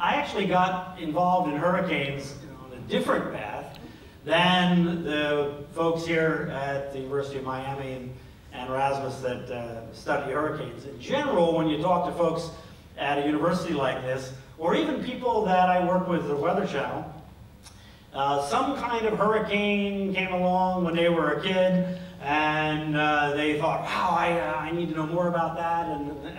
I actually got involved in hurricanes on a different path than the folks here at the University of Miami and Rasmus that study hurricanes. In general, when you talk to folks at a university like this, or even people that I work with at the Weather Channel, some kind of hurricane came along when they were a kid, and they thought, wow, I need to know more about that,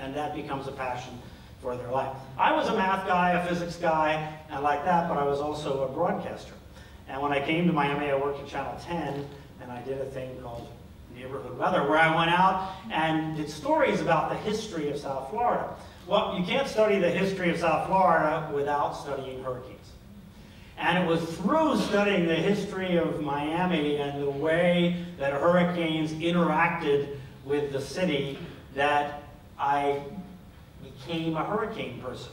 and that becomes a passion for their life. I was a math guy, a physics guy, and like that, but I was also a broadcaster. And when I came to Miami, I worked at Channel 10, and I did a thing called Neighborhood Weather, where I went out and did stories about the history of South Florida. Well, you can't study the history of South Florida without studying hurricanes. And it was through studying the history of Miami and the way that hurricanes interacted with the city that I became a hurricane person.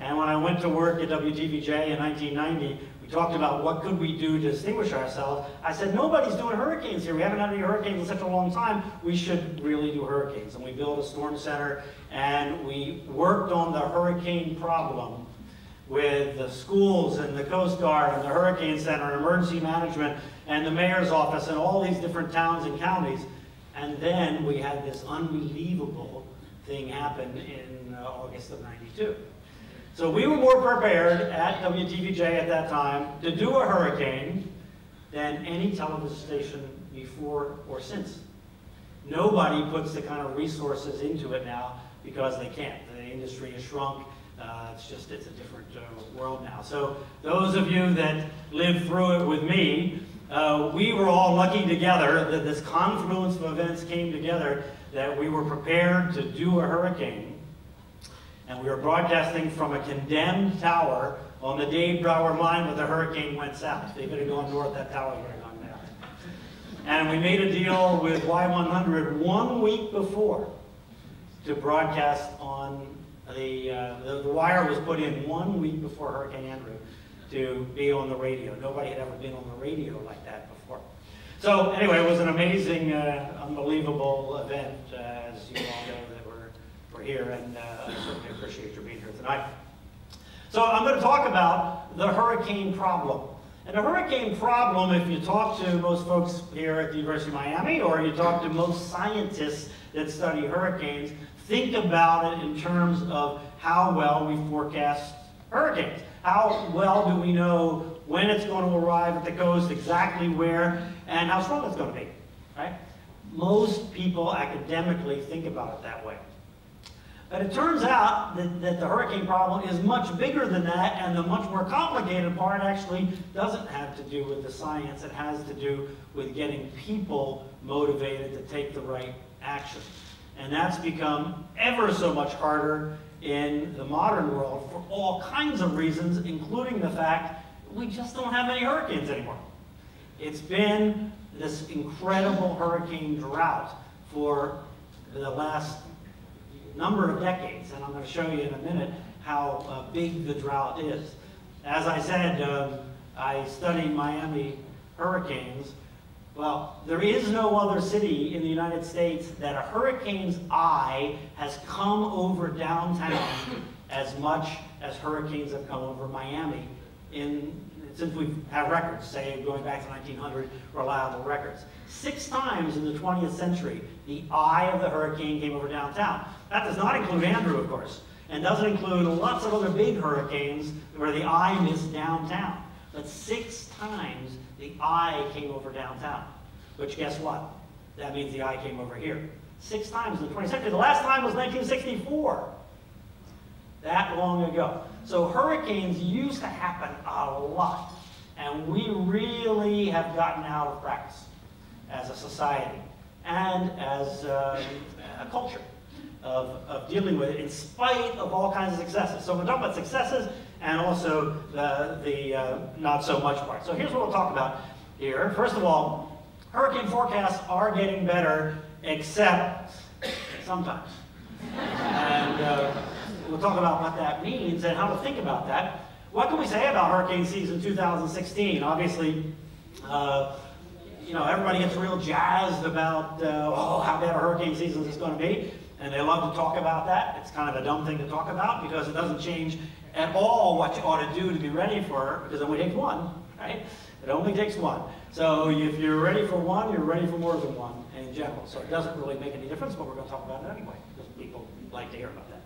And when I went to work at WTVJ in 1990, we talked about what could we do to distinguish ourselves. I said, nobody's doing hurricanes here. We haven't had any hurricanes in such a long time. We should really do hurricanes. And we built a storm center, and we worked on the hurricane problem with the schools and the Coast Guard and the Hurricane Center and emergency management and the mayor's office and all these different towns and counties. And then we had this unbelievable thing happen in August of '92. So we were more prepared at WTVJ at that time to do a hurricane than any television station before or since. Nobody puts the kind of resources into it now because they can't. The industry has shrunk. It's a different world now. So those of you that lived through it with me, we were all lucky together that this confluence of events came together, that we were prepared to do a hurricane. And we were broadcasting from a condemned tower on the Dade Broward line where the hurricane went south. They could have gone north, that tower would have gone down. And we made a deal with Y100 one week before to broadcast on the wire was put in one week before Hurricane Andrew to be on the radio. Nobody had ever been on the radio like that before. So anyway, it was an amazing, unbelievable event, as you all know that we're here, and I certainly appreciate your being here tonight. So I'm going to talk about the hurricane problem. And the hurricane problem, if you talk to most folks here at the University of Miami, or you talk to most scientists that study hurricanes, think about it in terms of how well we forecast hurricanes. How well do we know when it's going to arrive at the coast, exactly where, and how strong it's going to be, right? Most people academically think about it that way. But it turns out that the hurricane problem is much bigger than that, and the much more complicated part actually doesn't have to do with the science. It has to do with getting people motivated to take the right action. And that's become ever so much harder in the modern world for all kinds of reasons, including the fact we just don't have any hurricanes anymore. It's been this incredible hurricane drought for the last number of decades, and I'm going to show you in a minute how big the drought is. As I said, I studied Miami hurricanes. Well, there is no other city in the United States that a hurricane's eye has come over downtown as much as hurricanes have come over Miami since we have records, say going back to 1900, reliable records. 6 times in the 20th century, the eye of the hurricane came over downtown. That does not include Andrew, of course, and doesn't include lots of other big hurricanes where the eye missed downtown. But 6 times the eye came over downtown, which guess what? That means the eye came over here. 6 times in the 20th century. The last time was 1964, that long ago. So hurricanes used to happen a lot, and we really have gotten out of practice as a society and as a culture of dealing with it in spite of all kinds of successes. So we're talking about successes, and also the not so much part. So here's what we'll talk about here. First of all, hurricane forecasts are getting better, except sometimes. And we'll talk about what that means and how to think about that. What can we say about hurricane season 2016? Obviously, you know, everybody gets real jazzed about, oh, how bad a hurricane season is going to be. And they love to talk about that. It's kind of a dumb thing to talk about because it doesn't change at all what you ought to do to be ready for her, because it only takes one, right? It only takes one. So if you're ready for one, you're ready for more than one in general. So it doesn't really make any difference, but we're going to talk about it anyway, because people like to hear about that.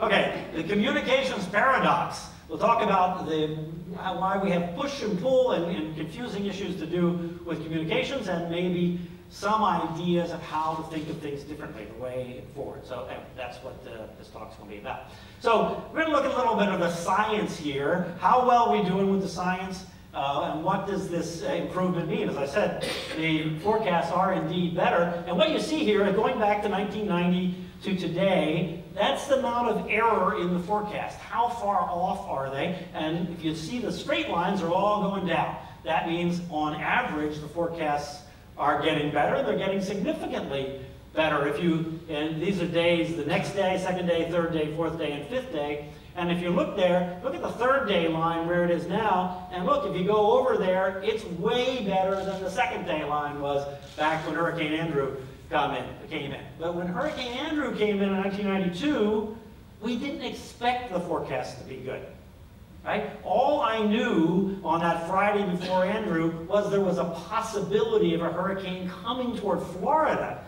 Okay, the communications paradox. We'll talk about why we have push and pull and confusing issues to do with communications, and maybe some ideas of how to think of things differently, the way forward. So anyway, that's what this talk's going to be about. So we're going to look at a little bit of the science here. How well are we doing with the science? And what does this improvement mean? As I said, the forecasts are indeed better. And what you see here, going back to 1990 to today, that's the amount of error in the forecast. How far off are they? And if you see, the straight lines are all going down. That means, on average, the forecasts are getting better. They're getting significantly better. And these are days, the next day, second day, third day, fourth day, and fifth day. And if you look there, look at the third day line where it is now, and look, if you go over there, it's way better than the second day line was back when Hurricane Andrew came in. But when Hurricane Andrew came in 1992, we didn't expect the forecast to be good, right? All I knew on that Friday before Andrew was there was a possibility of a hurricane coming toward Florida.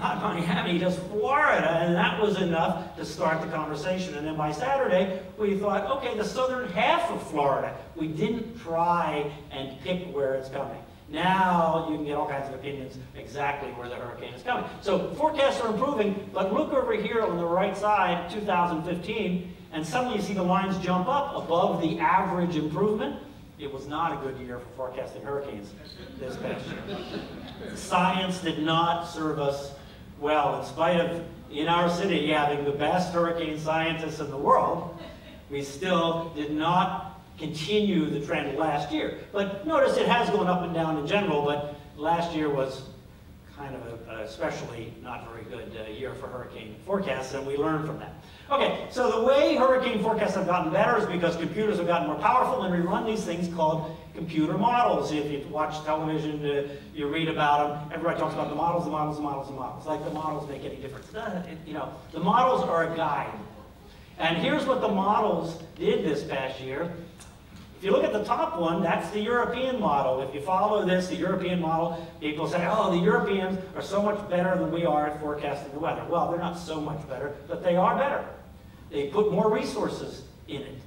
Not Miami, just Florida, and that was enough to start the conversation. And then by Saturday, we thought, okay, the southern half of Florida. We didn't try and pick where it's coming. Now you can get all kinds of opinions exactly where the hurricane is coming. So forecasts are improving, but look over here on the right side, 2015, and suddenly you see the lines jump up above the average improvement. It was not a good year for forecasting hurricanes this past year. Science did not serve us well. In spite of, in our city, having the best hurricane scientists in the world, we still did not continue the trend of last year. But notice it has gone up and down in general, but last year was kind of a especially not very good year for hurricane forecasts, and we learned from that. Okay, so the way hurricane forecasts have gotten better is because computers have gotten more powerful, and we run these things called computer models. If you watch television, you read about them, everybody talks about the models, the models, the models, the models. Like the models make any difference. The models are a guide. And here's what the models did this past year. If you look at the top one, that's the European model. If you follow this, the European model, people say, oh, the Europeans are so much better than we are at forecasting the weather. Well, they're not so much better, but they are better. They put more resources in it.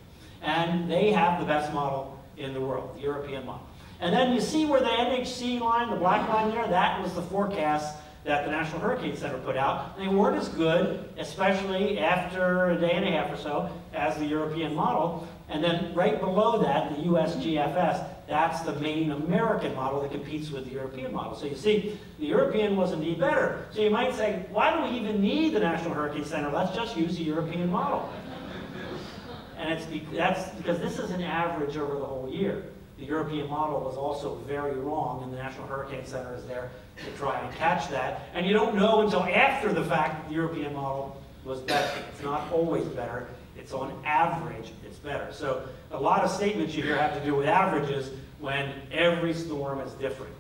And they have the best model in the world, the European model. And then you see where the NHC line, the black line there, that was the forecast that the National Hurricane Center put out. They weren't as good, especially after a day and a half or so, as the European model. And then right below that, the USGFS, that's the main American model that competes with the European model. So you see, the European was indeed better. So you might say, why do we even need the National Hurricane Center? Let's just use the European model. And that's because this is an average over the whole year. The European model was also very wrong, and the National Hurricane Center is there to try and catch that. And you don't know until after the fact that the European model was better. It's not always better. It's on average, it's better. So a lot of statements you hear have to do with averages when every storm is different.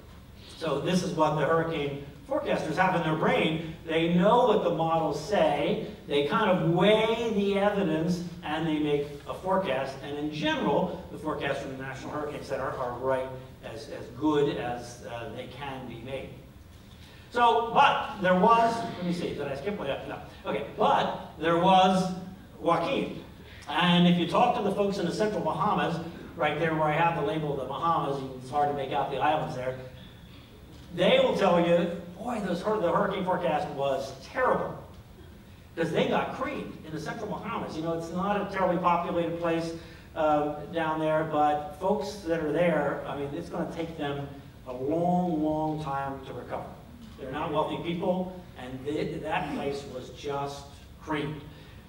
So this is what the hurricane forecasters have in their brain. They know what the models say, they kind of weigh the evidence, and they make a forecast. And in general, the forecasts from the National Hurricane Center are right as good as they can be made. So, but there was, let me see, did I skip one? No. Okay, but there was Joaquin. And if you talk to the folks in the central Bahamas, right there where I have the label of the Bahamas, it's hard to make out the islands there, they will tell you, boy, the hurricane forecast was terrible. Because they got creamed in the central Bahamas. You know, it's not a terribly populated place down there, but folks that are there, I mean, it's going to take them a long, long time to recover. They're not wealthy people, and that place was just creamed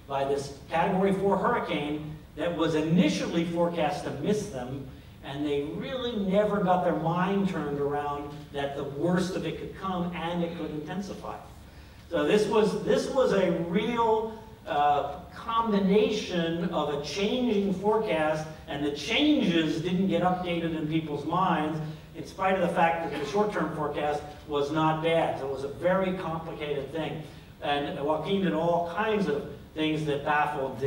by this Category 4 hurricane that was initially forecast to miss them, and they really never got their mind turned around that the worst of it could come and it could intensify. So this was a real combination of a changing forecast, and the changes didn't get updated in people's minds, in spite of the fact that the short-term forecast was not bad. So it was a very complicated thing. And Joaquin did all kinds of things that baffled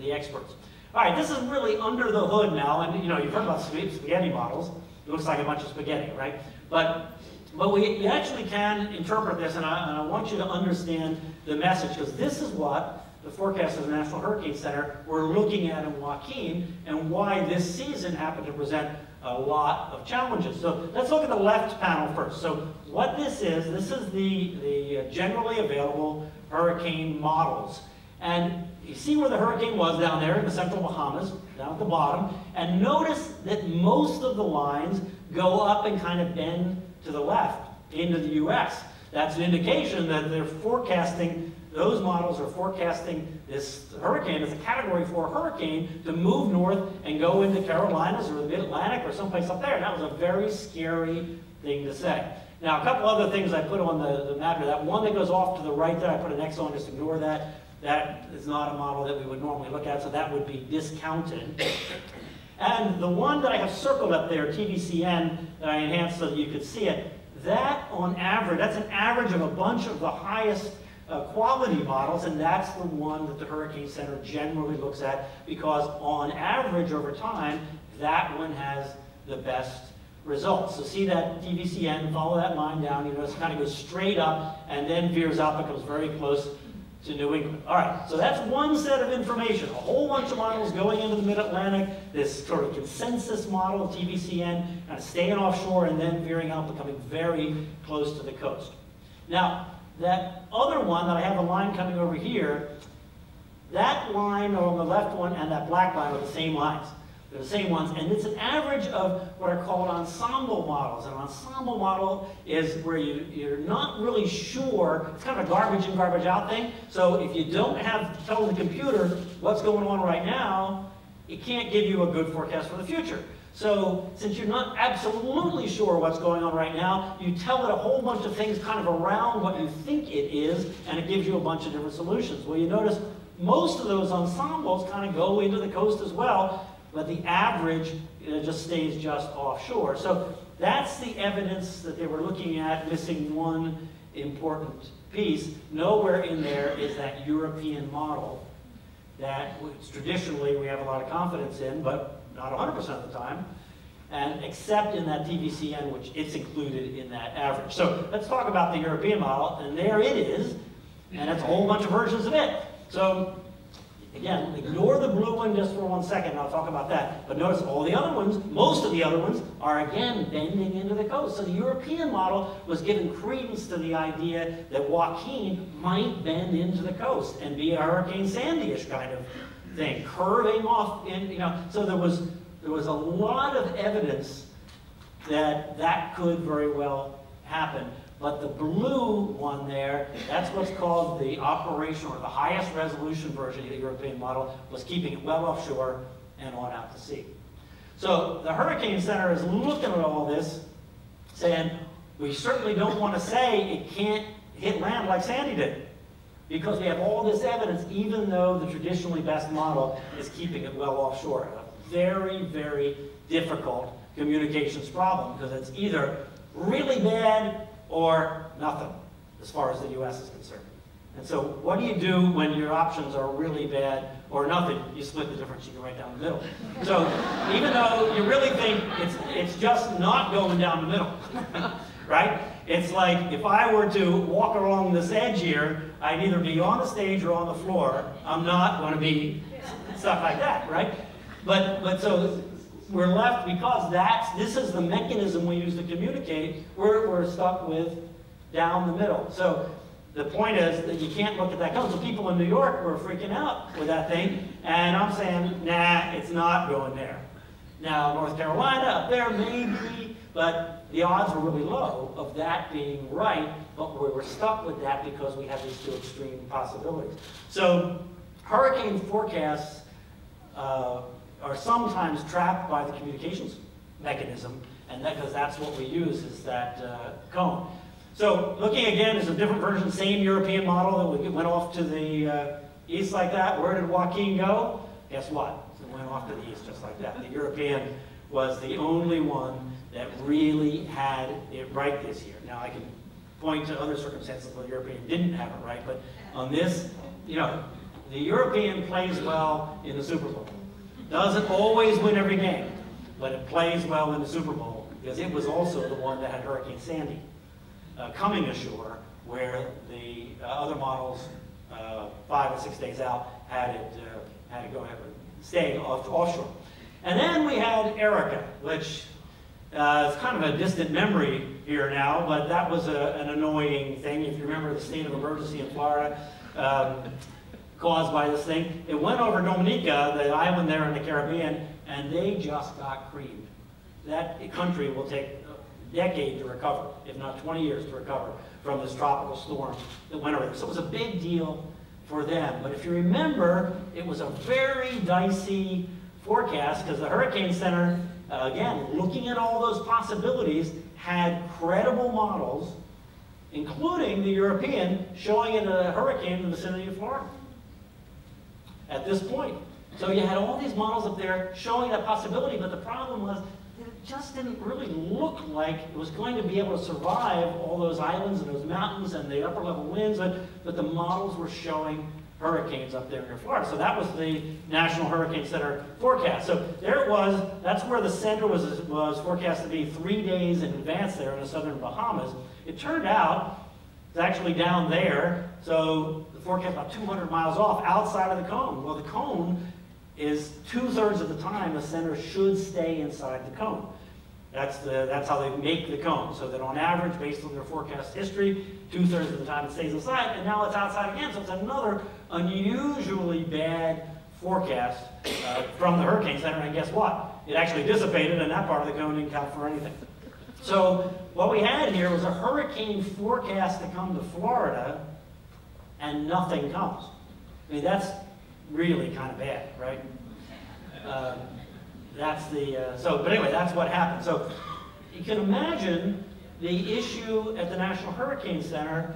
the experts. All right, this is really under the hood now, and you know, you've heard about spaghetti models. It looks like a bunch of spaghetti, right? But you actually can interpret this, and I want you to understand the message, because this is what the forecasters of the National Hurricane Center were looking at in Joaquin, and why this season happened to present a lot of challenges. So let's look at the left panel first. So what this is the generally available hurricane models. And you see where the hurricane was down there in the central Bahamas, down at the bottom, and notice that most of the lines go up and kind of bend to the left into the US. That's an indication that they're forecasting, those models are forecasting this hurricane as a category 4 hurricane to move north and go into Carolinas or the Mid-Atlantic or someplace up there. And that was a very scary thing to say. Now, a couple other things I put on the map here. That one that goes off to the right there, I put an X on, just ignore that. That is not a model that we would normally look at, so that would be discounted. And the one that I have circled up there, TVCN, that I enhanced so that you could see it, that on average, that's an average of a bunch of the highest quality models, and that's the one that the Hurricane Center generally looks at, because on average over time, that one has the best results. So see that TVCN, follow that line down, you notice it kind of goes straight up and then veers up, it comes very close to New England. All right, so that's one set of information. A whole bunch of models going into the Mid-Atlantic, this sort of consensus model, TBCN, kind of staying offshore and then veering out, becoming very close to the coast. Now, that other one that I have a line coming over here, that line on the left one and that black line are the same lines. They're the same ones, and it's an average of what are called ensemble models. An ensemble model is where you're not really sure. It's kind of a garbage in, garbage out thing. So if you don't tell the computer what's going on right now, it can't give you a good forecast for the future. So since you're not absolutely sure what's going on right now, you tell it a whole bunch of things kind of around what you think it is, and it gives you a bunch of different solutions. Well, you notice most of those ensembles kind of go into the coast as well, but the average just stays just offshore. So that's the evidence that they were looking at, missing one important piece. Nowhere in there is that European model that traditionally we have a lot of confidence in, but not 100% of the time, and except in that TVCN, which it's included in that average. So let's talk about the European model, and there it is, and that's a whole bunch of versions of it. So, again, ignore the blue one just for 1 second, and I'll talk about that. But notice all the other ones, most of the other ones, are again bending into the coast. So the European model was giving credence to the idea that Joaquin might bend into the coast and be a Hurricane Sandy-ish kind of thing, curving off in, you know. So there was a lot of evidence that that could very well happen. But the blue one there, that's what's called the operational or the highest resolution version of the European model, was keeping it well offshore and on out to sea. So the Hurricane Center is looking at all this, saying, we certainly don't want to say it can't hit land like Sandy did, because we have all this evidence, even though the traditionally best model is keeping it well offshore. A very, very difficult communications problem, because it's either really bad or nothing, as far as the U.S. is concerned. And so what do you do when your options are really bad or nothing? You split the difference, you go right down the middle. So even though you really think it's just not going down the middle, right? It's like if I were to walk along this edge here, I'd either be on the stage or on the floor. I'm not going to be stuff like that, right? But so we're left, because this is the mechanism we use to communicate, we're stuck with down the middle. So the point is that you can't look at that coast. So people in New York were freaking out with that thing, and I'm saying, nah, it's not going there. Now, North Carolina, up there, maybe, but the odds were really low of that being right, but we were stuck with that because we had these two extreme possibilities. So hurricane forecasts, are sometimes trapped by the communications mechanism, and because that's what we use, is that cone. So looking again, there's a different version, same European model that went off to the east like that. Where did Joaquin go? Guess what? It went off to the east just like that. The European was the only one that really had it right this year. Now I can point to other circumstances where the European didn't have it right, but on this, you know, The European plays well in the Super Bowl. Doesn't always win every game, but it plays well in the Super Bowl because it was also the one that had Hurricane Sandy coming ashore, where the other models 5 or 6 days out had it go staying offshore. And then we had Erica, which it's kind of a distant memory here now, but that was an annoying thing. If you remember the state of emergency in Florida caused by this thing, it went over Dominica, the island there in the Caribbean, and they just got creamed. That country will take a decade to recover, if not 20 years to recover, from this tropical storm that went over there. So it was a big deal for them. But if you remember, it was a very dicey forecast because the Hurricane Center, again, looking at all those possibilities, had credible models, including the European, showing it a hurricane in the vicinity of Florida at this point. So you had all these models up there showing that possibility, but the problem was it just didn't really look like it was going to be able to survive all those islands and those mountains and the upper level winds, but the models were showing hurricanes up there near Florida. So that was the National Hurricane Center forecast. So there it was. That's where the center was forecast to be 3 days in advance there in the southern Bahamas. It turned out it's actually down there. So the forecast about 200 miles off outside of the cone. Well, the cone is 2/3 of the time the center should stay inside the cone. That's how they make the cone, so that on average, based on their forecast history, 2/3 of the time it stays inside, and now it's outside again, so it's another unusually bad forecast from the Hurricane Center, and guess what? It actually dissipated, and that part of the cone didn't count for anything. So what we had here was a hurricane forecast to come to Florida, and nothing comes. I mean, that's really kind of bad, right? But anyway, that's what happened. So you can imagine the issue at the National Hurricane Center.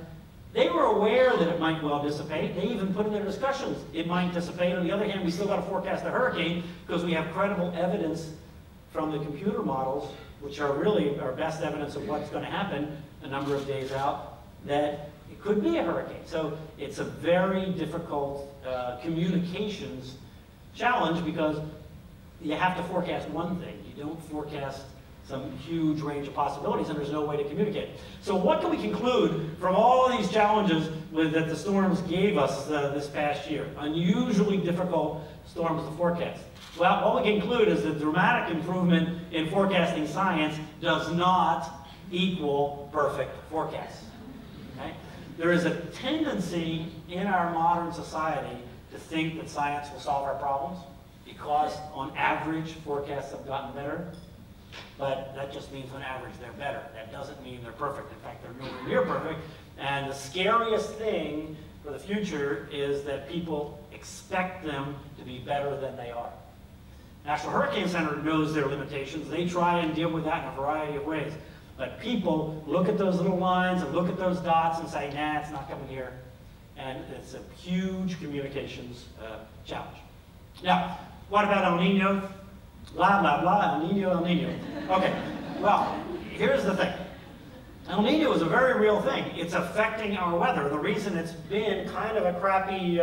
They were aware that it might well dissipate. They even put in their discussions, it might dissipate. On the other hand, we still got to forecast the hurricane because we have credible evidence from the computer models, which are really our best evidence of what's going to happen a number of days out, that it could be a hurricane. So it's a very difficult communications challenge because you have to forecast one thing. You don't forecast some huge range of possibilities, and there's no way to communicate. So what can we conclude from all these challenges that the storms gave us this past year? Unusually difficult storms to forecast. Well, what we can conclude is that dramatic improvement in forecasting science does not equal perfect forecasts. Okay? There is a tendency in our modern society to think that science will solve our problems, because on average, forecasts have gotten better. But that just means on average they're better. That doesn't mean they're perfect. In fact, they're nowhere near perfect. And the scariest thing for the future is that people expect them to be better than they are. National Hurricane Center knows their limitations. They try and deal with that in a variety of ways. But people look at those little lines and look at those dots and say, nah, it's not coming here. And it's a huge communications challenge. Now, what about El Nino? Blah, blah, blah, El Nino, El Nino. Okay, well, here's the thing. El Nino is a very real thing. It's affecting our weather. The reason it's been kind of a crappy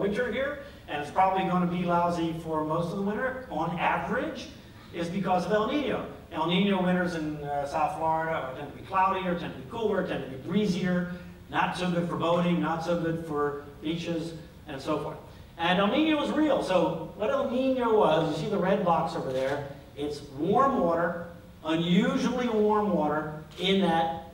winter here, and it's probably going to be lousy for most of the winter, on average, is because of El Nino. El Nino winters in South Florida tend to be cloudier, tend to be cooler, tend to be breezier, not so good for boating, not so good for beaches, and so forth. And El Nino is real. So what El Nino was, you see the red box over there, it's warm water, unusually warm water in that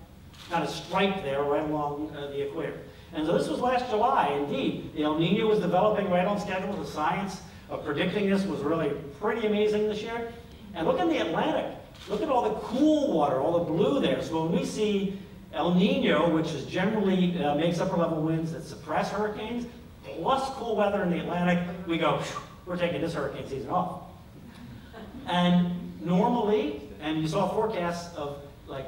kind of stripe there right along the equator. And so this was last July, indeed. The El Nino was developing right on schedule. The science of predicting this was really pretty amazing this year. And look in the Atlantic. Look at all the cool water, all the blue there. So when we see El Nino, which is generally makes upper level winds that suppress hurricanes, plus cool weather in the Atlantic, we go, we're taking this hurricane season off. And normally, and you saw forecasts of like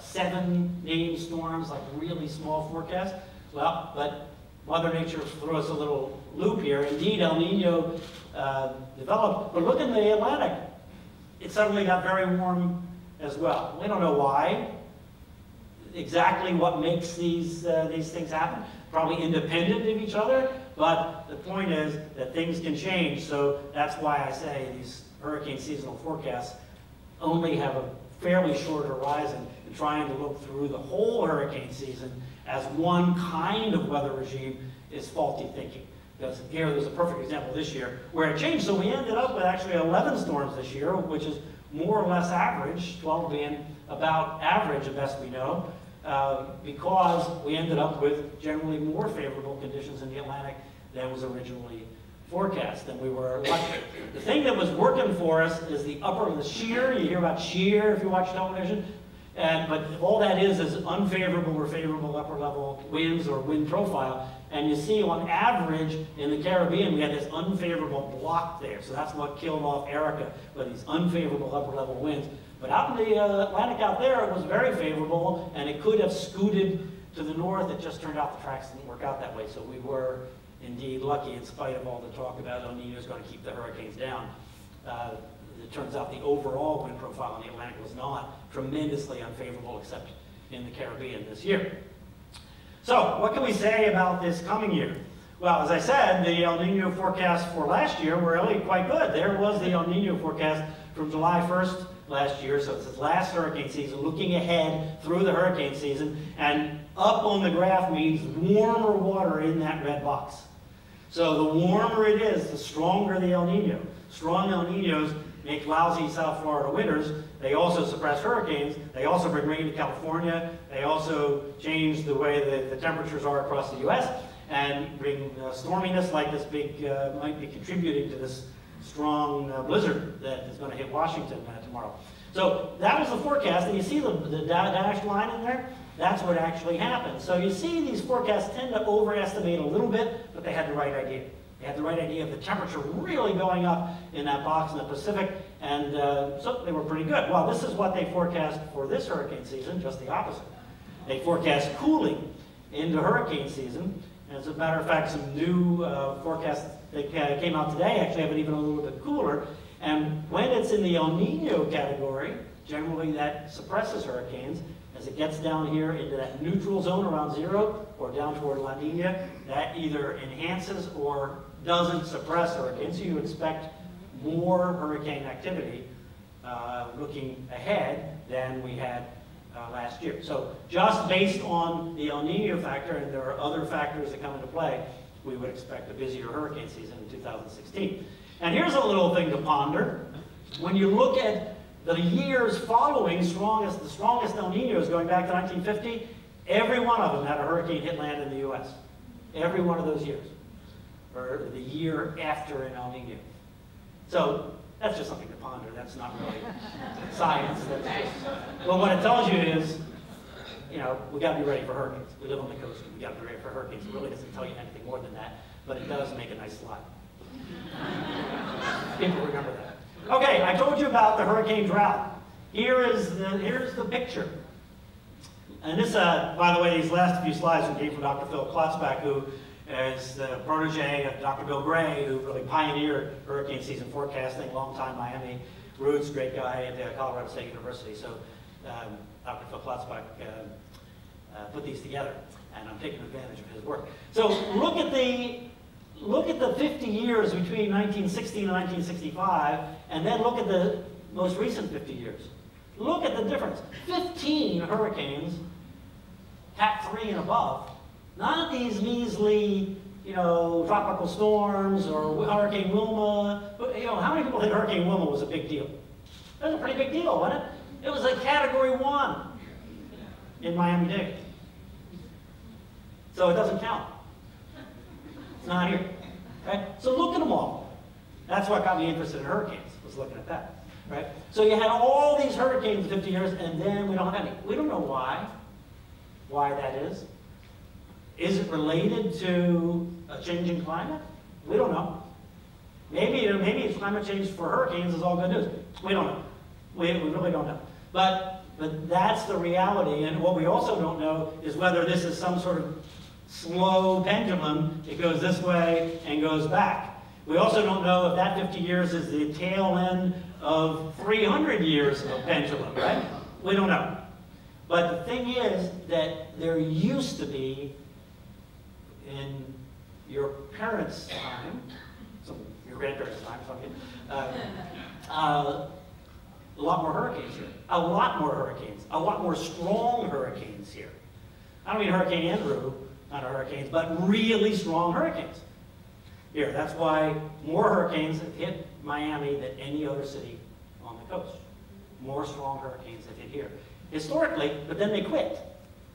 7 named storms, like really small forecasts. Well, but Mother Nature threw us a little loop here. Indeed, El Nino developed, but look in the Atlantic. It suddenly got very warm as well. We don't know why, exactly what makes these things happen. Probably independent of each other, But the point is that things can change, so that's why I say these hurricane seasonal forecasts only have a fairly short horizon, and trying to look through the whole hurricane season as one kind of weather regime is faulty thinking. Because here, there's a perfect example this year where it changed, so we ended up with actually 11 storms this year, which is more or less average, 12 being about average, the best we know, because we ended up with generally more favorable conditions in the Atlantic than was originally forecast, than we were lucky. The thing that was working for us is the upper, the shear. You hear about shear if you watch television, but all that is unfavorable or favorable upper level winds or wind profile. And you see on average in the Caribbean, we had this unfavorable block there. So that's what killed off Erica, with these unfavorable upper level winds. But out in the Atlantic out there, it was very favorable, and it could have scooted to the north. It just turned out the tracks didn't work out that way. So we were indeed lucky, in spite of all the talk about El Nino's going to keep the hurricanes down. It turns out the overall wind profile in the Atlantic was not tremendously unfavorable, except in the Caribbean this year. So what can we say about this coming year? Well, as I said, the El Nino forecasts for last year were really quite good. There was the El Nino forecast from July 1st last year, so it's the last hurricane season, looking ahead through the hurricane season, and up on the graph means warmer water in that red box. So the warmer it is, the stronger the El Nino. Strong El Ninos make lousy South Florida winters. They also suppress hurricanes. They also bring rain to California. They also change the way that the temperatures are across the US and bring storminess like this big, might be contributing to this strong blizzard that is going to hit Washington tomorrow. So that was the forecast, and you see the dashed line in there? That's what actually happened. So you see these forecasts tend to overestimate a little bit, but they had the right idea. They had the right idea of the temperature really going up in that box in the Pacific, and so they were pretty good. Well, this is what they forecast for this hurricane season, just the opposite. They forecast cooling into hurricane season. As a matter of fact, some new forecasts that came out today actually have it even a little bit cooler. And when it's in the El Nino category, generally that suppresses hurricanes. As it gets down here into that neutral zone around zero or down toward La Niña, that either enhances or doesn't suppress hurricanes. So you expect more hurricane activity looking ahead than we had last year. So just based on the El Nino factor, and there are other factors that come into play, we would expect a busier hurricane season in 2016. And here's a little thing to ponder. When you look at the years following the strongest El Ninos going back to 1950, every one of them had a hurricane hit land in the U.S. Every one of those years, or the year after an El Nino. So that's just something to ponder. That's not really science. Well, what it tells you is, you know, we got to be ready for hurricanes. We live on the coast, and we got to be ready for hurricanes. It really doesn't tell you anything more than that, but it does make a nice slide. People remember that. Okay, I told you about the hurricane drought. Here's the picture. And this, by the way, these last few slides we came from Dr. Phil Klotzbach, who is the protege of Dr. Bill Gray, who really pioneered hurricane season forecasting, longtime Miami roots, great guy at Colorado State University. So Dr. Phil Klotzbach put these together, and I'm taking advantage of his work. So look at the 50 years between 1960 and 1965, and then look at the most recent 50 years. Look at the difference. 15 hurricanes, Cat 3 and above. Not these measly, you know, tropical storms or Hurricane Wilma. You know, how many people think Hurricane Wilma was a big deal? That was a pretty big deal, wasn't it? It was like Category 1 in Miami-Dade. So it doesn't count. Not here. Right? So look at them all. That's what got me interested in hurricanes, was looking at that. Right? So you had all these hurricanes in 50 years, and then we don't have any. We don't know why that is. Is it related to a change in climate? We don't know. Maybe it's climate change for hurricanes is all good news. We don't know. We really don't know. But that's the reality, and what we also don't know is whether this is some sort of slow pendulum. It goes this way and goes back. We also don't know if that 50 years is the tail end of 300 years of pendulum, right? We don't know. But the thing is that there used to be, in your parents' time, so your grandparents' time, a lot more hurricanes here. A lot more hurricanes. A lot more strong hurricanes here. I don't mean Hurricane Andrew, not hurricanes, but really strong hurricanes here. That's why more hurricanes have hit Miami than any other city on the coast. More strong hurricanes have hit here. Historically, but then they quit.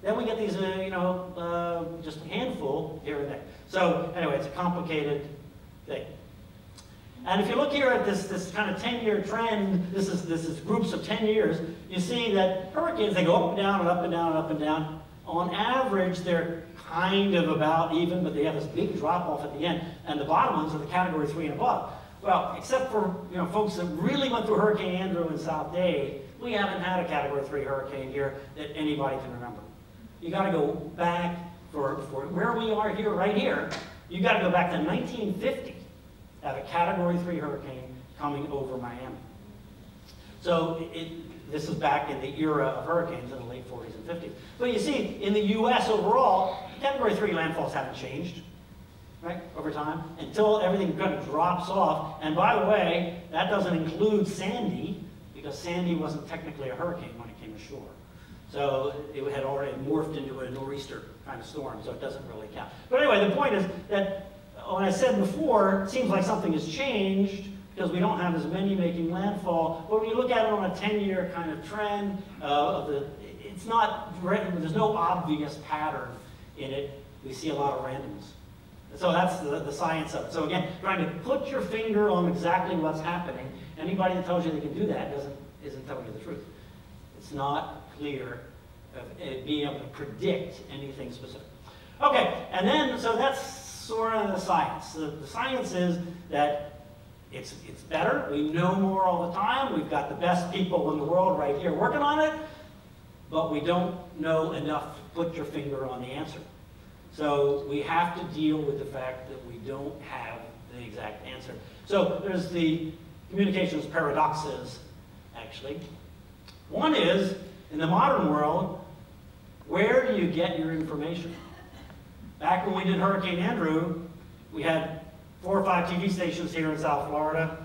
Then we get these, just a handful here and there. So anyway, it's a complicated thing. And if you look here at this kind of 10-year trend, this is groups of 10 years, you see that hurricanes, they go up and down and up and down and up and down. On average, they're kind of about even, but they have this big drop-off at the end. And the bottom ones are the category 3 and above. Well, except for folks that really went through Hurricane Andrew and South Dade, we haven't had a category 3 hurricane here that anybody can remember. You gotta go back for where we are here, right here, you gotta go back to 1950 to have a category 3 hurricane coming over Miami. So this is back in the era of hurricanes in the late 40s and 50s. But you see, in the US overall, category 3 landfalls haven't changed, right, over time, until everything kind of drops off. And by the way, that doesn't include Sandy, because Sandy wasn't technically a hurricane when it came ashore. So it had already morphed into a nor'easter kind of storm, so it doesn't really count. But anyway, the point is that, when I said before, it seems like something has changed because we don't have as many making landfall. But when you look at it on a 10-year kind of trend, it's not, there's no obvious pattern in it. We see a lot of randomness. So that's the science of it. So again, trying to put your finger on exactly what's happening. Anybody that tells you they can do that isn't telling you the truth. It's not clear of being able to predict anything specific. Okay, and then, so that's sort of the science. The science is that it's better. We know more all the time. We've got the best people in the world right here working on it, but we don't know enough to put your finger on the answer. So we have to deal with the fact that we don't have the exact answer. So there's the communications paradoxes, actually. One is, in the modern world, where do you get your information? Back when we did Hurricane Andrew, we had 4 or 5 TV stations here in South Florida.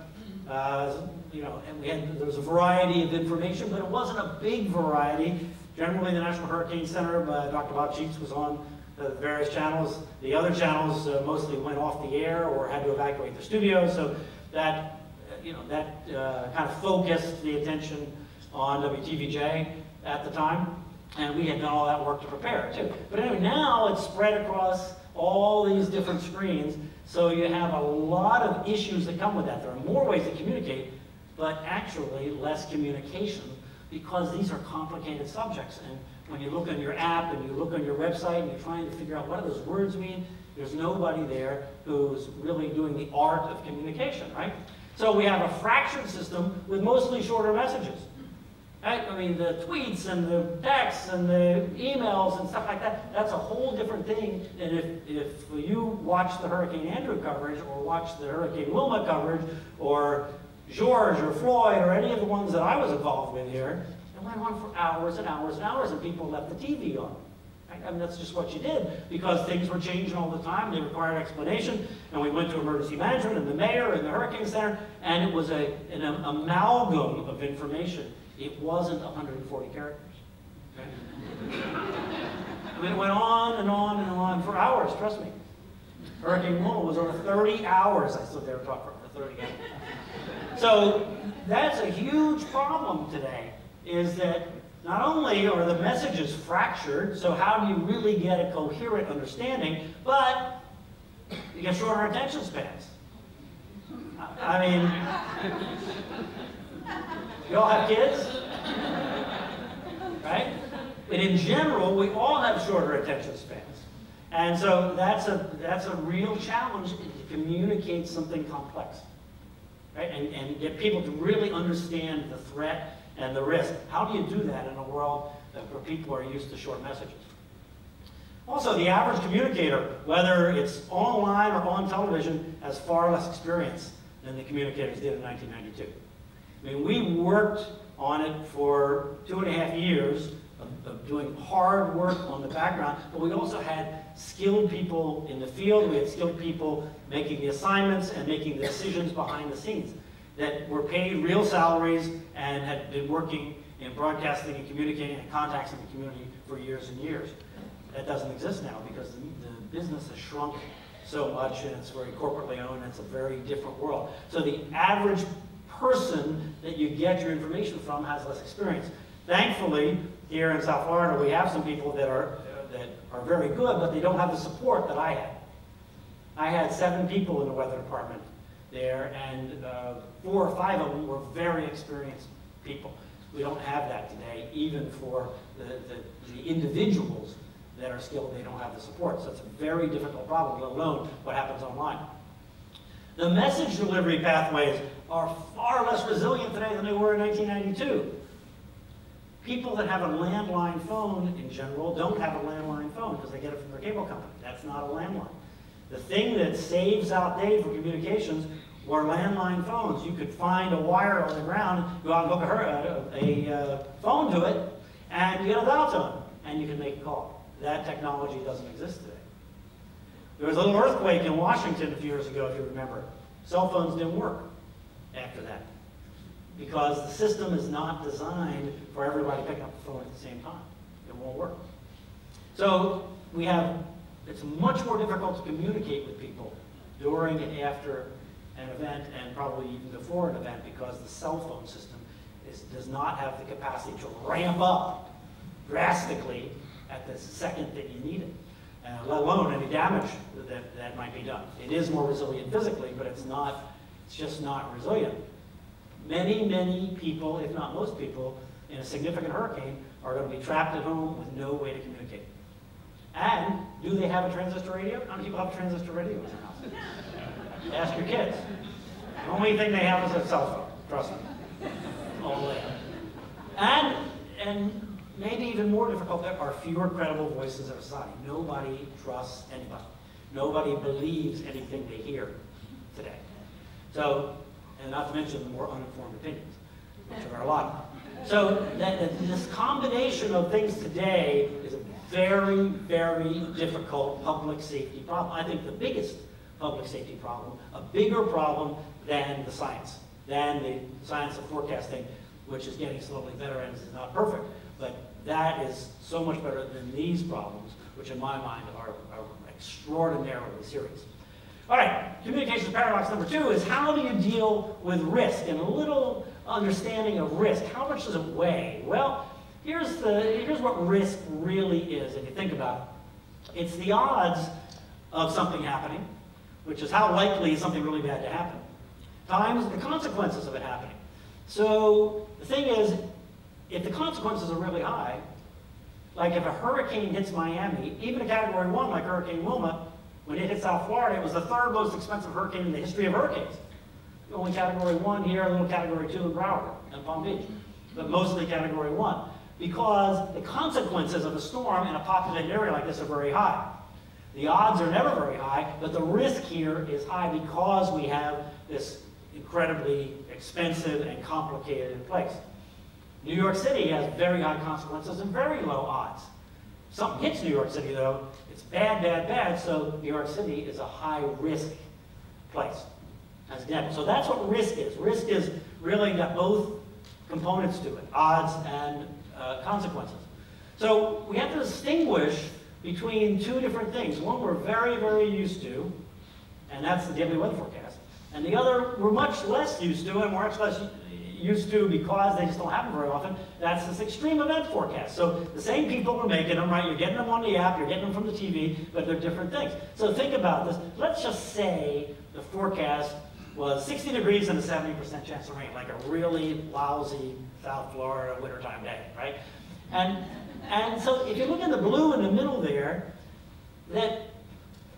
And there was a variety of information, but it wasn't a big variety. Generally, the National Hurricane Center, Dr. Bob Sheets was on the various channels. The other channels mostly went off the air or had to evacuate the studio, so that kind of focused the attention on WTVJ at the time, and we had done all that work to prepare it too. But anyway, now it's spread across all these different screens, so you have a lot of issues that come with that. There are more ways to communicate, but actually less communication, because these are complicated subjects. And when you look on your app and you look on your website and you're trying to figure out what do those words mean, there's nobody there who's really doing the art of communication, right? So we have a fractured system with mostly shorter messages. Right? I mean, the tweets and the texts and the emails and stuff like that, that's a whole different thing than if you watch the Hurricane Andrew coverage or watch the Hurricane Wilma coverage or George or Floyd or any of the ones that I was involved with here. It went on for hours and hours and hours, and people left the TV on. Right? I mean, that's just what you did, because things were changing all the time. They required explanation, and we went to emergency management and the mayor and the Hurricane Center, and it was an amalgam of information. It wasn't 140 characters. Right? I mean, it went on and on and on for hours, trust me. Hurricane Wilma was over 30 hours. I stood there and talked for 30 hours. So that's a huge problem today, is that not only are the messages fractured, so how do you really get a coherent understanding, but you get shorter attention spans. I mean, you all have kids, right? And in general, we all have shorter attention spans. And so that's a real challenge to communicate something complex, right? And get people to really understand the threat and the risk. How do you do that in a world where people are used to short messages? Also, the average communicator, whether it's online or on television, has far less experience than the communicators did in 1992. I mean, we worked on it for 2.5 years of doing hard work on the background, but we also had skilled people in the field. We had skilled people making the assignments and making the decisions behind the scenes that were paid real salaries and had been working in broadcasting and communicating and contacts in the community for years and years. That doesn't exist now because the business has shrunk so much and it's very corporately owned and it's a very different world. So the average person that you get your information from has less experience. Thankfully, here in South Florida, we have some people that are very good, but they don't have the support that I had. I had 7 people in the weather department there, and 4 or 5 of them were very experienced people. We don't have that today, even for the individuals that are skilled, they don't have the support. So it's a very difficult problem, let alone what happens online. The message delivery pathways are far less resilient today than they were in 1992. People that have a landline phone, in general, don't have a landline phone because they get it from their cable company. That's not a landline. The thing that saves out day for communications were landline phones. You could find a wire on the ground, go out and hook a phone to it, and get a dial tone, and you can make a call. That technology doesn't exist today. There was a little earthquake in Washington a few years ago, if you remember. Cell phones didn't work after that because the system is not designed for everybody picking up the phone at the same time. It won't work. So we have, it's much more difficult to communicate with people during and after an event and probably even before an event because the cell phone system does not have the capacity to ramp up drastically at the second that you need it, let alone any damage that might be done. It is more resilient physically, but it's just not resilient. Many, many people, if not most people, in a significant hurricane are going to be trapped at home with no way to communicate. And do they have a transistor radio? How many people have a transistor radio in their house? Ask your kids. The only thing they have is a cell phone, trust me. Only. And maybe even more difficult, there are fewer credible voices in society. Nobody trusts anybody. Nobody believes anything they hear today. So, and not to mention the more uninformed opinions, which are a lot. So this combination of things today is a very, very difficult public safety problem. I think the biggest public safety problem, a bigger problem than the science of forecasting, which is getting slowly better and is not perfect. But that is so much better than these problems, which in my mind are extraordinarily serious. All right, communication paradox number 2 is how do you deal with risk and a little understanding of risk. How much does it weigh? Well, here's what risk really is if you think about it. It's the odds of something happening, which is how likely is something really bad to happen, times the consequences of it happening. So the thing is, if the consequences are really high, like if a hurricane hits Miami, even a category 1 like Hurricane Wilma, when it hit South Florida, it was the 3rd most expensive hurricane in the history of hurricanes. Only category 1 here, a little category 2 in Broward and Palm Beach, but mostly category 1, because the consequences of a storm in a populated area like this are very high. The odds are never very high, but the risk here is high because we have this incredibly expensive and complicated place. New York City has very high consequences and very low odds. Something hits New York City though, it's bad, bad, bad, so New York City is a high risk place. As an example. So that's what risk is. Risk is really got both components to it, odds and consequences. So we have to distinguish between 2 different things. One we're very, very used to, and that's the daily weather forecast. And the other we're much less used to, and we're much less used to because they just don't happen very often. That's this extreme event forecast. So the same people are making them, right? You're getting them on the app, you're getting them from the TV, but they're different things. So think about this. Let's just say the forecast was 60 degrees and a 70% chance of rain, like a really lousy South Florida wintertime day, right? And so if you look at the blue in the middle there, that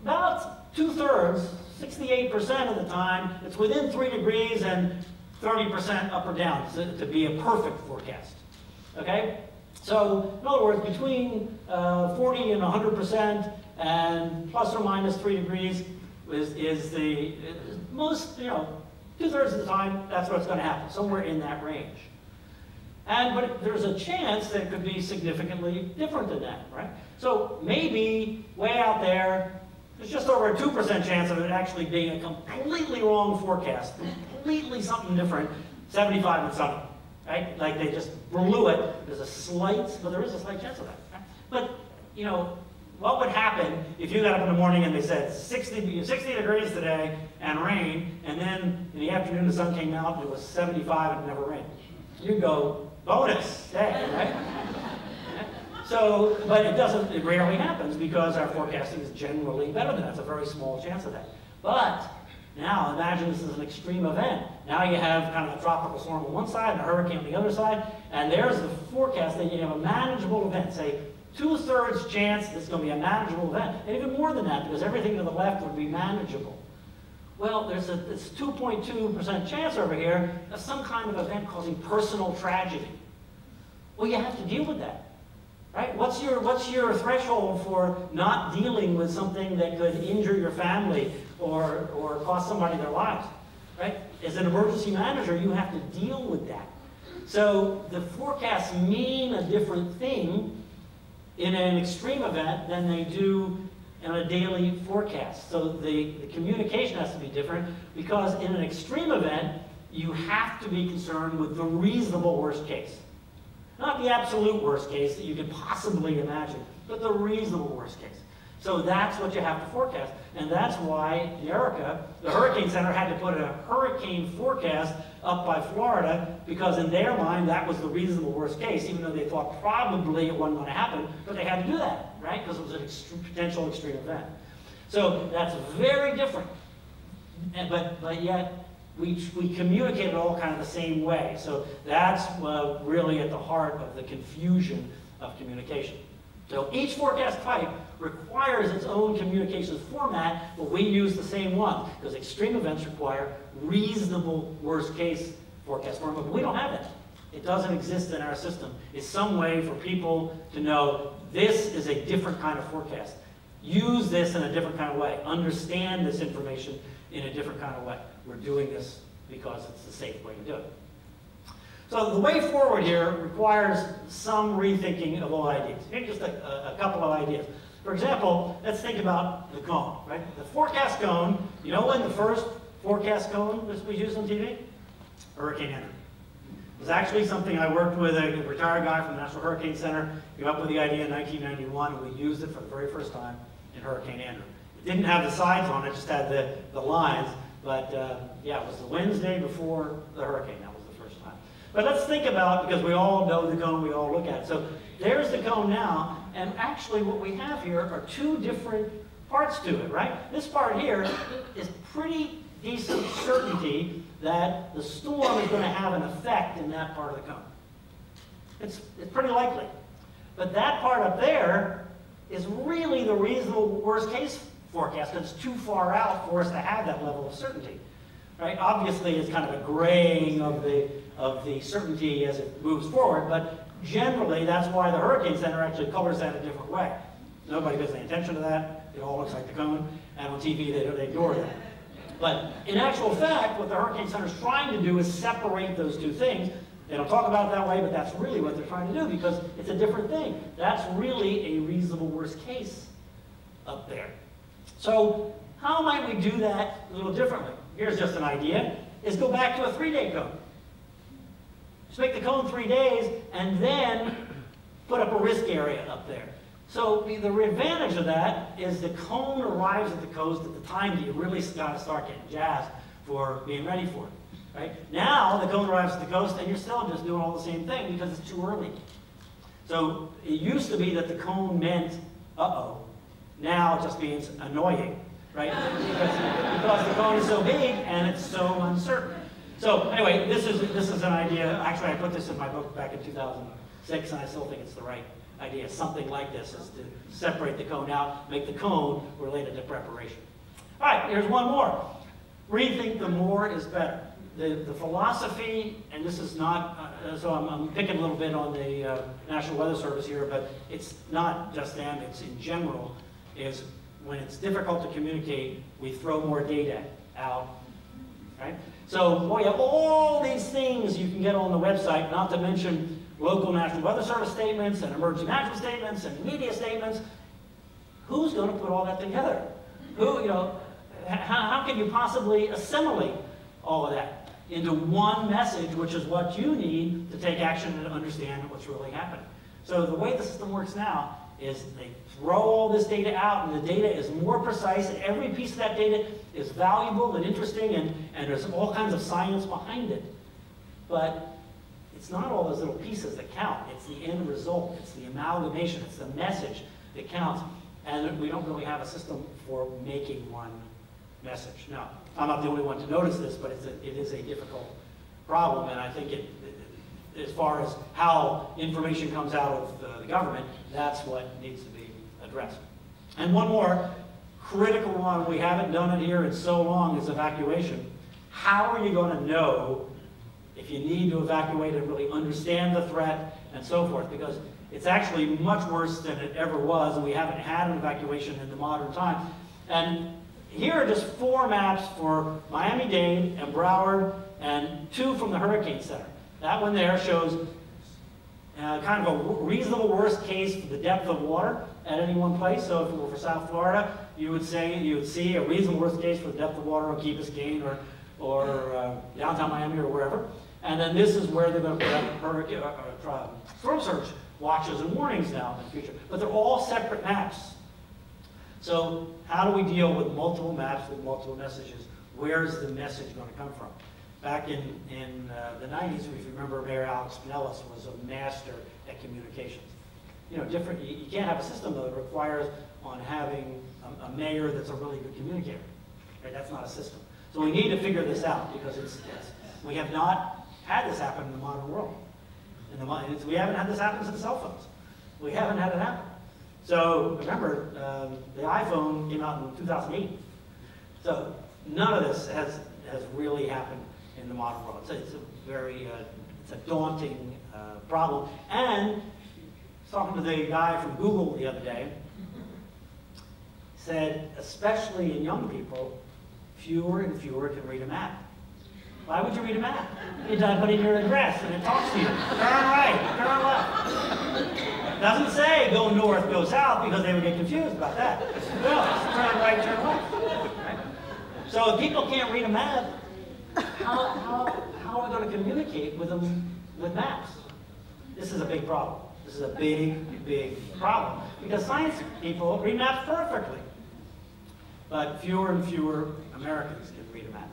about 2/3, 68% of the time, it's within 3 degrees and 30% up or down to be a perfect forecast, okay? So in other words, between 40 and 100% and plus or minus 3 degrees is the most, 2/3 of the time, that's what's gonna happen, somewhere in that range. And but there's a chance that it could be significantly different than that, right? So maybe way out there, there's just over a 2% chance of it actually being a completely wrong forecast, completely something different, 75 and something, right? Like they just blew it. There's a slight, but there is a slight chance of that. Right? But you know, what would happen if you got up in the morning and they said 60 degrees today and rain, and then in the afternoon the sun came out and it was 75 and it never rained? You go, bonus day, right? So, but it doesn't, it rarely happens because our forecasting is generally better than that. It's a very small chance of that. But now imagine this is an extreme event. Now you have kind of a tropical storm on one side and a hurricane on the other side, and there's the forecast that you have a manageable event, say 2/3 chance it's going to be a manageable event, and even more than that because everything to the left would be manageable. Well, there's a 2.2% chance over here of some kind of event causing personal tragedy. Well, you have to deal with that, right? What's your threshold for not dealing with something that could injure your family or cost somebody their lives, right? As an emergency manager, you have to deal with that. So the forecasts mean a different thing in an extreme event than they do in a daily forecast. So the communication has to be different because in an extreme event, you have to be concerned with the reasonable worst case. Not the absolute worst case that you could possibly imagine, but the reasonable worst case. So that's what you have to forecast. And that's why Erica, the Hurricane Center, had to put a hurricane forecast up by Florida because in their mind, that was the reasonable worst case, even though they thought probably it wasn't going to happen, but they had to do that, right? Because it was an potential extreme event. So that's very different, but yet we communicate it all kind of the same way. So that's really at the heart of the confusion of communication. So each forecast type requires its own communications format, but we use the same one, because extreme events require reasonable worst-case forecast format, but we don't have it. It doesn't exist in our system. It's some way for people to know this is a different kind of forecast. Use this in a different kind of way. Understand this information in a different kind of way. We're doing this because it's the safe way to do it. So the way forward here requires some rethinking of all ideas. Here's just a couple of ideas. For example, let's think about the cone, right? The forecast cone, you know when the first forecast cone was used on TV? Hurricane Andrew. It was actually something I worked with a retired guy from the National Hurricane Center, came up with the idea in 1991, and we used it for the very first time in Hurricane Andrew. It didn't have the sides on it, just had the lines, but yeah, it was the Wednesday before the hurricane. But let's think about, because we all know the cone, we all look at it. So there's the cone now, and actually what we have here are two different parts to it, right? This part here is pretty decent certainty that the storm is going to have an effect in that part of the cone. It's pretty likely. But that part up there is really the reasonable worst case forecast, because it's too far out for us to have that level of certainty, right? Obviously, it's kind of a graying of the certainty as it moves forward, but generally that's why the Hurricane Center actually colors that a different way. Nobody pays any attention to that. It all looks like the cone, and on TV they ignore that. But in actual fact, what the Hurricane Center is trying to do is separate those two things. They don't talk about it that way, but that's really what they're trying to do because it's a different thing. That's really a reasonable worst case up there. So how might we do that a little differently? Here's just an idea, is go back to a 3-day cone. Just make the cone 3 days and then put up a risk area up there. So the advantage of that is the cone arrives at the coast at the time that you really got to start getting jazzed for being ready for it. Right? Now the cone arrives at the coast and you're still just doing all the same thing because it's too early. So it used to be that the cone meant, uh-oh. Now it just means annoying, right? because the cone is so big and it's so uncertain. So anyway, this is an idea. Actually, I put this in my book back in 2006, and I still think it's the right idea. Something like this is to separate the cone out, make the cone related to preparation. All right, here's one more. Rethink the more is better. The philosophy, and this is not, so I'm picking a little bit on the National Weather Service here, but it's not just them, it's in general, is when it's difficult to communicate, we throw more data out. Right? So, well, you have all these things you can get on the website, not to mention local National Weather Service statements and emergency management statements and media statements. Who's going to put all that together? Who, you know, how can you possibly assimilate all of that into one message, which is what you need to take action and understand what's really happening? So the way the system works now is they throw all this data out, and the data is more precise, and every piece of that data is valuable and interesting, and there's all kinds of science behind it. But it's not all those little pieces that count. It's the end result. It's the amalgamation. It's the message that counts. And we don't really have a system for making one message. Now, I'm not the only one to notice this, but it is a difficult problem, and I think as far as how information comes out of the government, that's what needs to be addressed. And one more critical one, we haven't done it here in so long, is evacuation. How are you going to know if you need to evacuate and really understand the threat and so forth? Because it's actually much worse than it ever was, and we haven't had an evacuation in the modern time. And here are just 4 maps for Miami-Dade and Broward, and 2 from the Hurricane Center. That one there shows kind of a reasonable worst case for the depth of water at any one place. So if it were for South Florida, you would see a reasonable worst case for the depth of water on Key Biscayne or downtown Miami or wherever. And then this is where they're going to put up storm surge watches and warnings now in the future. But they're all separate maps. So how do we deal with multiple maps with multiple messages? Where's the message going to come from? Back in the 90s, if you remember, Mayor Alex Pinellas was a master at communications. You know, you can't have a system that requires on having a mayor that's a really good communicator. Right? That's not a system. So we need to figure this out, because we have not had this happen in the modern world. We haven't had this happen since cell phones. We haven't had it happen. So remember, the iPhone came out in 2008. So none of this has really happened in the modern world. It's a very it's a daunting problem. And I was talking to the guy from Google the other day, said, especially in young people, fewer and fewer can read a map. Why would you read a map? You put in your address and it talks to you. Turn right, turn left. It doesn't say go north, go south, because they would get confused about that. No, it's turn right, turn left. Right? So if people can't read a map, how are we going to communicate with them with maps? This is a big problem. This is a big, big problem. Because science people read maps perfectly. But fewer and fewer Americans can read a map.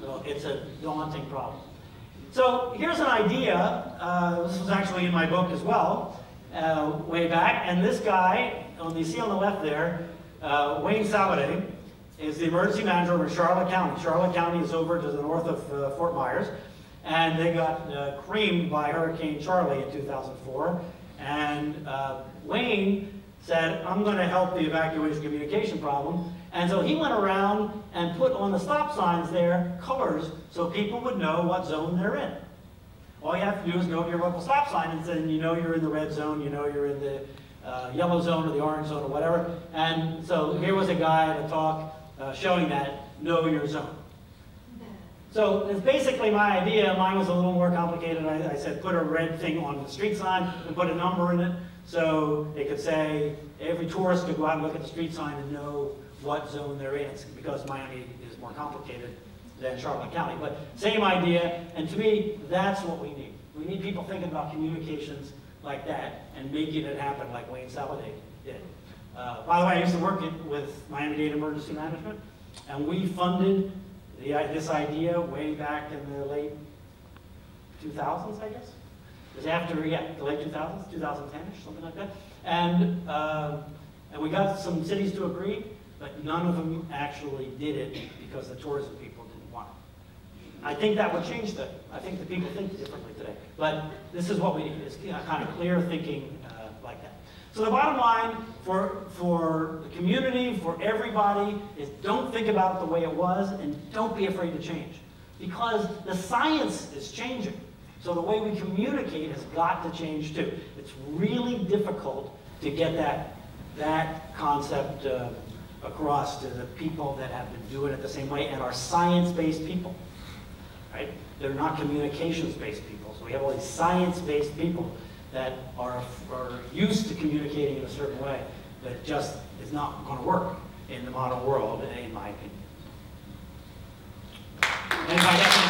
So it's a daunting problem. So here's an idea. This was actually in my book as well, way back. And this guy, you see on the left there, Wayne Saubadet, is the emergency manager over Charlotte County. Charlotte County is over to the north of Fort Myers, and they got creamed by Hurricane Charlie in 2004. And Wayne said, I'm going to help the evacuation communication problem. And so he went around and put on the stop signs there colors so people would know what zone they're in. All you have to do is go to your local stop sign, and then you know you're in the red zone, you know you're in the yellow zone or the orange zone or whatever. And so here was a guy at a talk showing that, know your zone. So it's basically my idea. Mine was a little more complicated. I said put a red thing on the street sign and put a number in it, so they could say, every tourist could go out and look at the street sign and know what zone they're in, because Miami is more complicated than Charlotte County. But same idea, and to me, that's what we need. We need people thinking about communications like that and making it happen like Wayne Saubadet did. By the way, I used to work with Miami-Dade Emergency Management, and we funded this idea way back in the late 2000s, I guess. It was after, yeah, the late 2000s, 2010-ish, something like that. And we got some cities to agree, but none of them actually did it because the tourism people didn't want it. I think that would change though. I think the people think differently today. But this is what we need, is kind of clear thinking like that. So the bottom line for the community, for everybody, is don't think about it the way it was, and don't be afraid to change. Because the science is changing. So the way we communicate has got to change too. It's really difficult to get that concept across to the people that have been doing it the same way and are science-based people. right? They're not communications-based people. So we have all these science-based people that are used to communicating in a certain way, but just is not going to work in the modern world, in my opinion. And by that,